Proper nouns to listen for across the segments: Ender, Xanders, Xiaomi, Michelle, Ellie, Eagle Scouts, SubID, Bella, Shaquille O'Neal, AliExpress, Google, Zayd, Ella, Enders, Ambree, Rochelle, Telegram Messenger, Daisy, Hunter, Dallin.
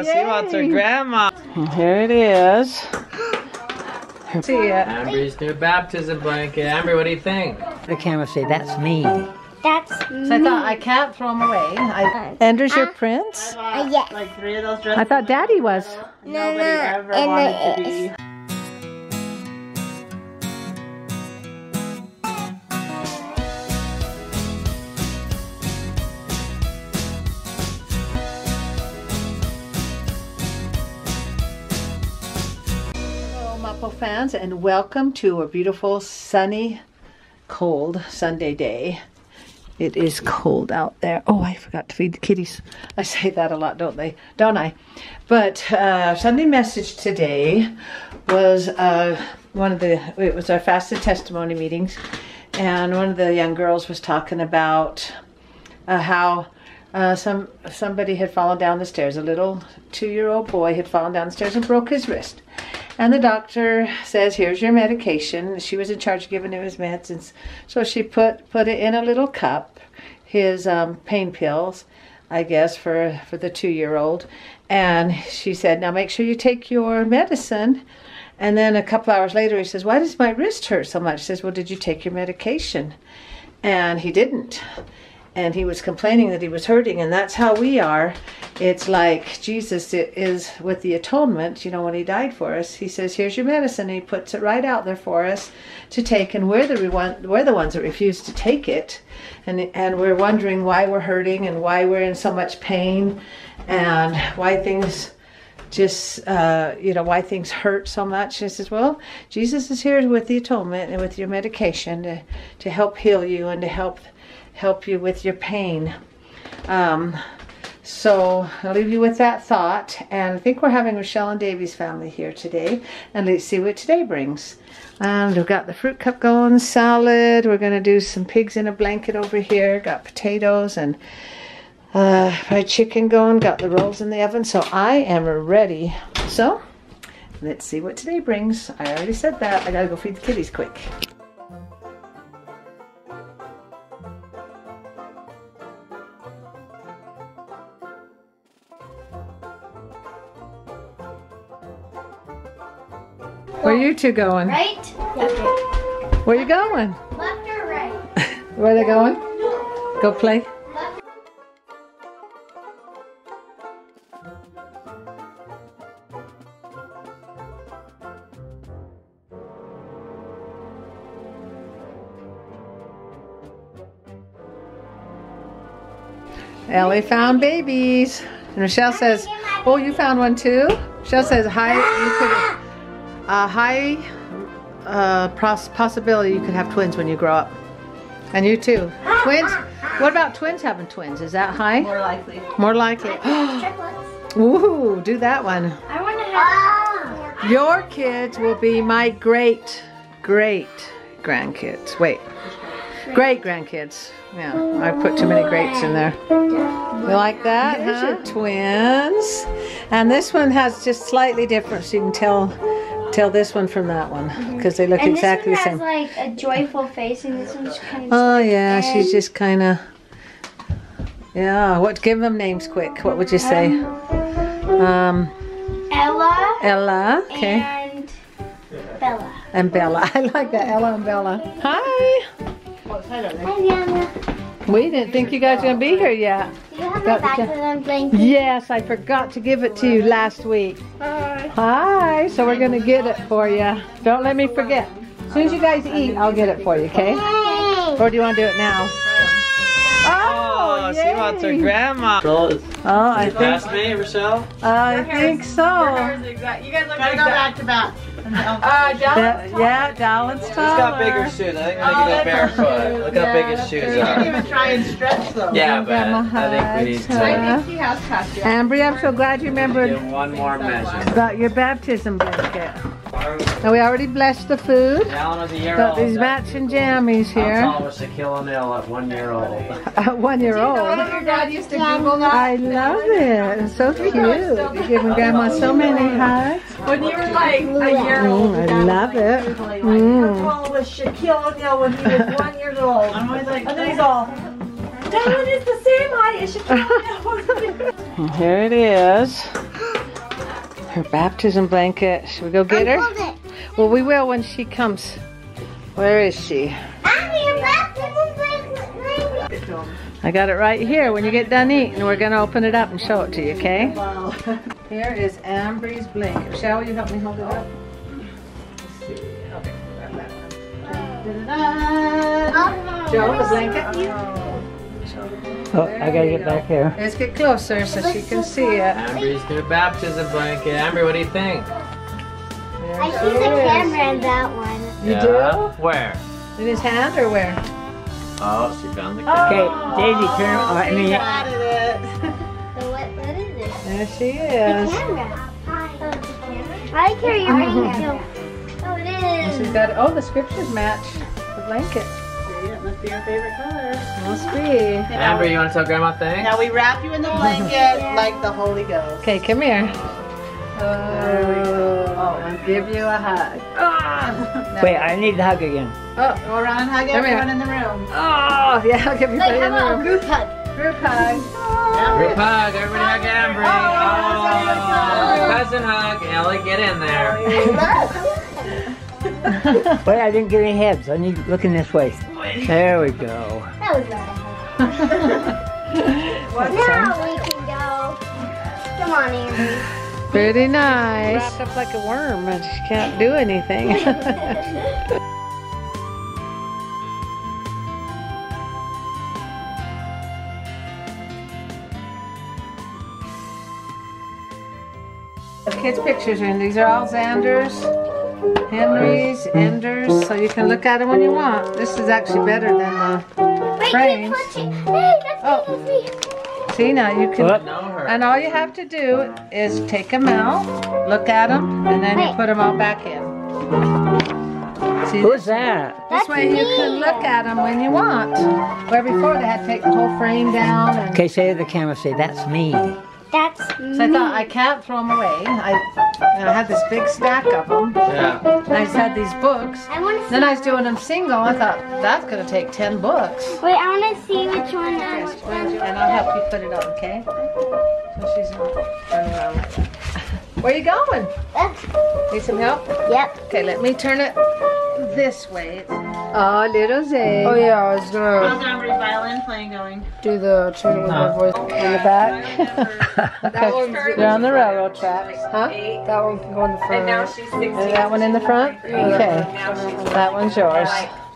grandma. Yay. She wants her grandma. And here it is. See ya. Ambree's new baptism blanket. Ambree, what do you think? The camera say, that's me. That's me. So I thought, I can't throw them away. Enders, your prints? Yes. Like three of those dresses. I thought Daddy was. No, nobody ever wanted to be. Fans, and welcome to a beautiful sunny cold Sunday day. It is cold out there. Oh, I forgot to feed the kitties. I say that a lot, don't I? But Sunday message today was it was our fasted testimony meetings, and one of the young girls was talking about how somebody had fallen down the stairs. A little two-year-old boy had fallen down the stairs and broke his wrist. And the doctor says, here's your medication. She was in charge of giving him his meds. And so she put it in a little cup, his pain pills, I guess, for the two-year-old. And she said, now make sure you take your medicine. And then a couple hours later, he says, why does my wrist hurt so much? She says, well, did you take your medication? And he didn't. And he was complaining that he was hurting, and that's how we are. It's like Jesus is with the atonement, you know, when he died for us. He says, here's your medicine, and he puts it right out there for us to take, and we're the ones that refuse to take it. And we're wondering why we're hurting and why we're in so much pain and why things just, you know, why things hurt so much. And he says, well, Jesus is here with the atonement and with your medication to help heal you and to help you with your pain. So I'll leave you with that thought, and I think we're having Rochelle and Davy's family here today, and let's see what today brings. And we've got the fruit cup going, salad, we're going to do some pigs in a blanket over here, got potatoes and fried chicken going, got the rolls in the oven, so I am ready. So let's see what today brings. I already said that, I gotta go feed the kitties quick. Where are you two going? Right. Where are you going? Left or right? Where are they going? Go play. Ellie found babies. And Michelle says, oh, you found one too? Michelle says, hi, you could. A high possibility you could have twins when you grow up. And you too. Twins? What about twins having twins? Is that high? More likely. More likely. Ooh, do that one. I want to have your kids will be my great-great-grandkids. Wait. Great-grandkids. Yeah, I put too many greats in there. You like that, huh? Twins. And this one has just slightly different, so you can tell this one from that one, because they look exactly the same. This one has like a joyful face, and this one's kind of. Oh yeah, she's just kind of. Yeah, what? Give them names quick. What would you say? Ella. Ella. Okay. And Bella. And Bella. I like that. Ella and Bella. Hi. Hi, Diana. We didn't think you guys were gonna be here yet. Do you have a baptism blanket? Yes, I forgot to give it to you last week. Hi. Hi. So we're gonna get it for you. Don't let me forget. As soon as you guys eat, I'll get it for you, okay? Yay. Or do you want to do it now? Oh, she wants her grandma. Oh, I think. That's me, Rochelle. I think so. You guys look like back to back. Yeah, Dallin's tall. He's got bigger shoes. I think I'm going to get a barefoot. Look how big his shoes are. You didn't even try and stretch them. Yeah, but I think we need to. Ambree, I'm so glad you remembered one more measure about your baptism blanket. Now we already blessed the food. Got these matching jammies here. I'm tall with Shaquille O'Neal at 1 year old. At 1 year old. Do you know your dad used to Google that? I love it. It's so cute. You're giving Grandma so many hugs. When you were like a year old, I love it. Like, how tall was Shaquille O'Neal when he was 1 year old? And he's all. Dallin is the same height as Shaquille. Here it is. Her baptism blanket. Should we go get her? Well, we will when she comes. Where is she? I got it right here. When you get done eating, we're going to open it up and show it to you, okay? Wow. Here is Ambree's blanket. Shall you help me hold it up? Let's see. Okay. Da-da-da. Joe, the blanket. Oh, I gotta get back here. Let's get closer so she can see it. Ambree's new baptism blanket. Ambree, what do you think? I see the camera in that one. You do? Where? In his hand or where? Oh, she found the camera. Okay, Daisy, turn on. I mean, what is it? There she is. The camera. I like her earring too. Oh, it is. And she's got, oh, the scriptures match the blanket. Yeah, it must be our favorite color. Must be. Ambree, you want to tell Grandma thanks? Now we wrap you in the blanket like the Holy Ghost. Okay, come here. There we go. Oh, and give you a hug. Oh. Wait, I need the hug again. Oh, go around and hug everyone in the room. Oh, yeah, hug everybody in the room. Group hug. Group hug. Oh. Group hug. Everybody hug Ambree. Oh. Cousin hug. Ellie, get in there. Wait, I didn't get any heads. I need looking this way. There we go. That was not a hug. Now we can go. Come on, Ambree. Pretty nice. Wrapped up like a worm, and she can't do anything. The kids' pictures are in. These are all Xanders, Henry's, Enders, so you can look at them when you want. This is actually better than the frames. See, now you can, and all you have to do is take them out, look at them, and then you put them all back in. See, who's that? This way you can look at them when you want. Where before they had to take the whole frame down. And okay, say to the camera, say, that's me. That's me. So I thought, I can't throw them away. I had this big stack of them. Yeah. And I just had these books. Then I was doing them single. I thought, that's going to take 10 books. Wait, I want to see which one. And I'll help you put it up, okay? So she's running around like that. Where are you going? Need some help? Yep. Okay, let me turn it this way. Oh, little Zayd. Oh, yeah, I was going to. How's Ambree violin playing going? Do the turn with my voice in the back. That one's on the railroad tracks. Huh? That one can go in the front. And now she's 16. And that one in the front? Okay. That one's yours.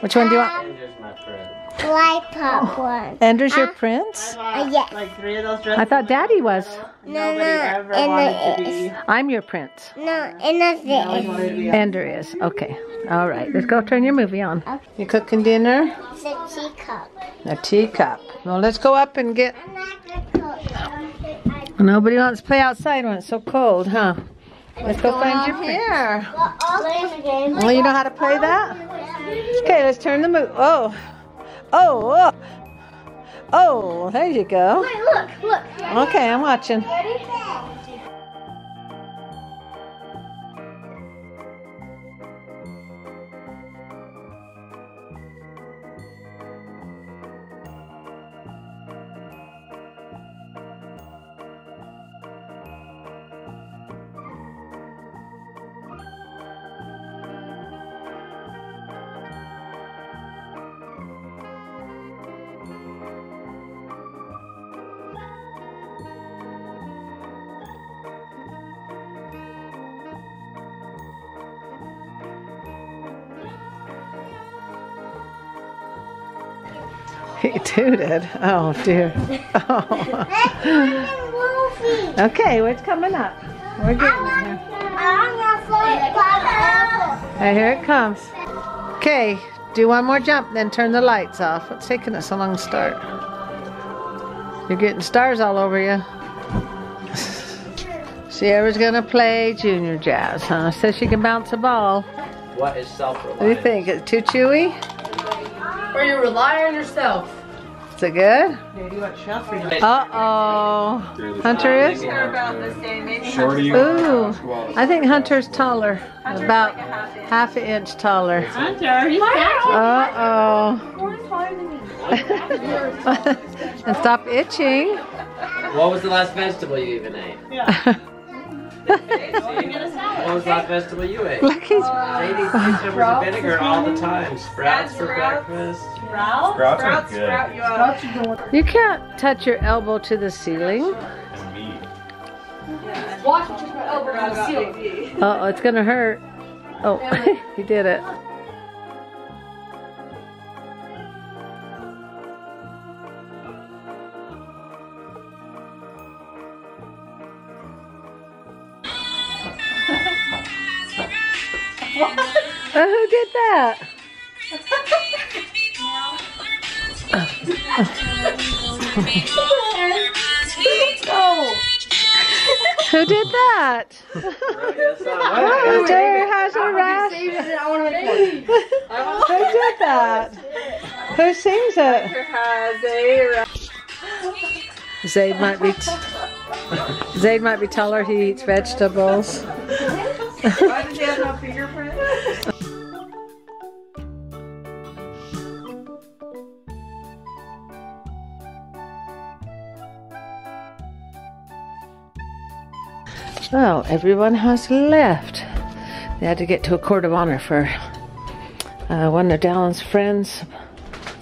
Which one do you want? Ender's my prince. Lollipop one. Ender's your prince? Yes. Like three of those dresses. I thought Daddy was. No, ever wanted to be. I'm your prince. No, Ender's is. Ender is. Okay. All right. Let's go turn your movie on. Okay. You cooking dinner? It's a teacup. A teacup. Well, let's go up and get. I'm not going to cook. Nobody wants to play outside when it's so cold, huh? Let's go find your pair. Well, you know how to play that? Okay, let's turn the movie. Oh. Oh. Oh, there you go. Wait, look, look. Okay, I'm watching. Ready? He tooted. Oh dear. Oh. Okay, what's coming up? We're getting there. Right, here it comes. Okay, do one more jump, then turn the lights off. It's taking us a long start. You're getting stars all over you. Sierra's gonna play junior jazz, huh? So she can bounce a ball. What is self-reliance? What do you think? Is it too chewy? Or you rely on yourself. Is it good? Uh-oh. Hunter is? Ooh. I think Hunter's taller. About half an inch taller. Hunter, he's back. Uh-oh. And stop itching. What was the last vegetable you even ate? Yeah. What was the last vegetable you ate? Look, he's... Sadie's over vinegar all the time. Sprouts for breakfast. Sprouts are good. You can't touch your elbow to the ceiling. Watch what you put over on the ceiling. Uh-oh, it's gonna hurt. Oh, he did it. Who did that? Who did that? Hunter has a rash. Who did that? Who sings it? Zayd might be taller. He eats vegetables. Why does he have no fingerprints? Well, everyone has left. They had to get to a court of honor for one of Dallin's friends,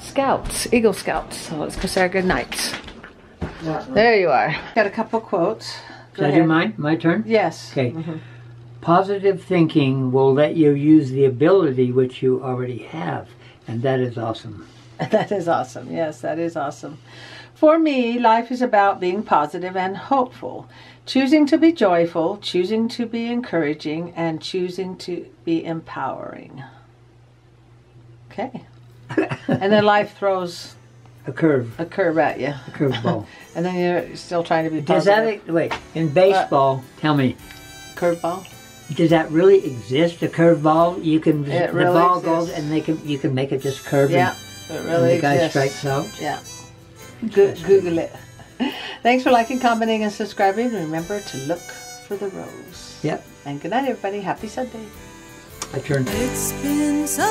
Scouts, Eagle Scouts. So let's go say our good nights. There you are. Got a couple quotes. Should I do mine? My turn? Yes. Okay. Mm-hmm. Positive thinking will let you use the ability which you already have, and that is awesome. That is awesome. Yes, that is awesome. For me, life is about being positive and hopeful, choosing to be joyful, choosing to be encouraging, and choosing to be empowering. Okay. And then life throws a curve at you. A curveball. And then you're still trying to be positive. Does that, wait, in baseball, tell me. Curveball? Does that really exist, a curveball? You can, it really the ball exists. Goes and they can, you can make it just curve. Yeah, it really and the exists. Guy strikes out. Yeah. Google it. Thanks for liking, commenting, and subscribing. Remember to look for the rose. Yep. And good night, everybody. Happy Sunday. I turned. It's been so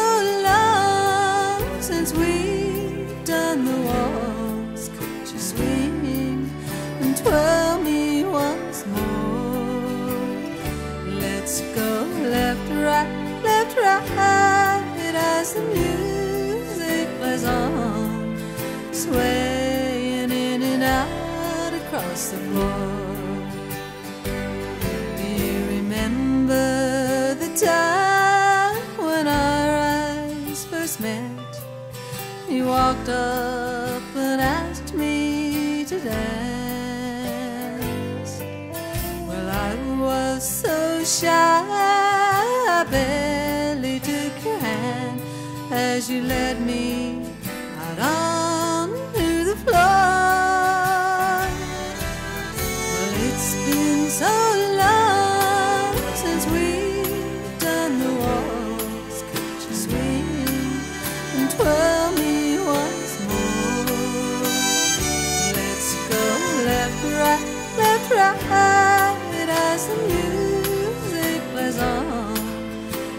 long since we've done the walls. Could you swing and twirl me once more? Let's go left, right, as the music plays on. Sway. Across the floor. Do you remember the time when our eyes first met? You walked up and asked me to dance. Well, I was so shy, I barely took your hand as you led me out onto the floor. It's been so long since we've done the waltz. Could you swing and twirl me once more? Let's go left, right, as the music plays on,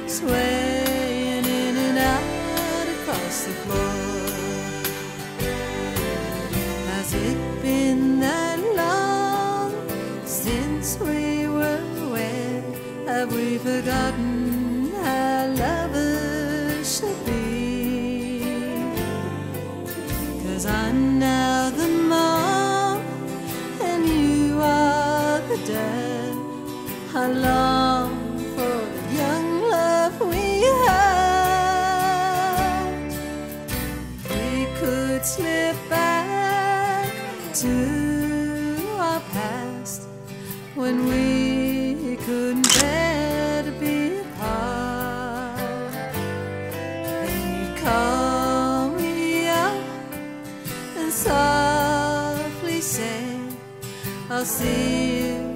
swaying in and out across the floor. Has it been that long? Since we were away, have we forgotten how lovers should be? 'Cause I'm now the mom and you are the dad. How long for the young love we had? We could slip back to our past, when we couldn't bear to be apart. Then you call me up and softly say, I'll see you.